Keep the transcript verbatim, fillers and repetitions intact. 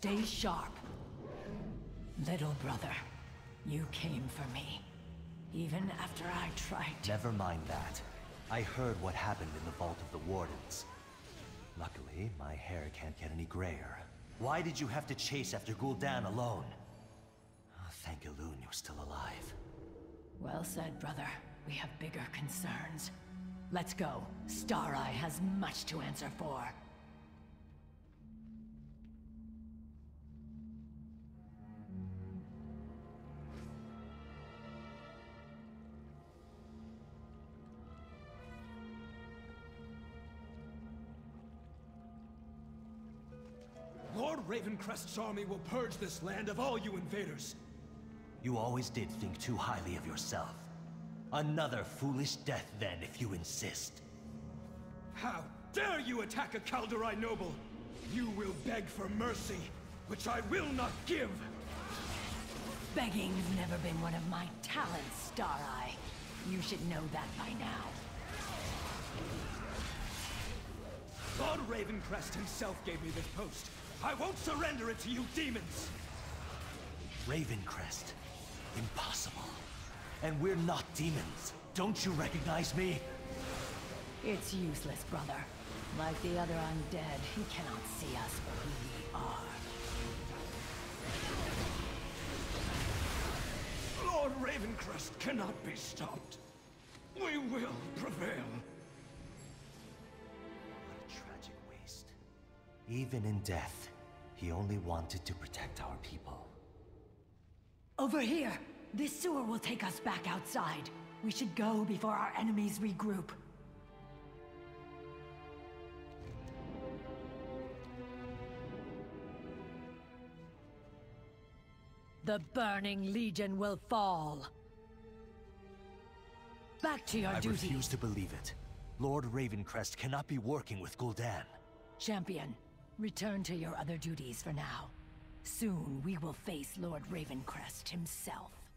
Stay sharp. Little brother, you came for me. Even after I tried to... Never mind that. I heard what happened in the vault of the Wardens. Luckily, my hair can't get any grayer. Why did you have to chase after Gul'dan alone? Oh, thank Elune you're still alive. Well said, brother. We have bigger concerns. Let's go. Star Eye has much to answer for. Lord Ravencrest's army will purge this land of all you invaders. You always did think too highly of yourself. Another foolish death, then, if you insist. How dare you attack a Kaldorei noble! You will beg for mercy, which I will not give! Begging's never been one of my talents, Star Eye. You should know that by now. Lord Ravencrest himself gave me this post. I won't surrender it to you demons! Ravencrest? Impossible. And we're not demons. Don't you recognize me? It's useless, brother. Like the other undead, he cannot see us for who we are. Lord Ravencrest cannot be stopped. We will prevail. What a tragic waste. Even in death, he only wanted to protect our people. Over here! This sewer will take us back outside. We should go before our enemies regroup. The Burning Legion will fall. Back to your I duty. I refuse to believe it. Lord Ravencrest cannot be working with Gul'dan. Champion, return to your other duties for now. Soon we will face Lord Ravencrest himself.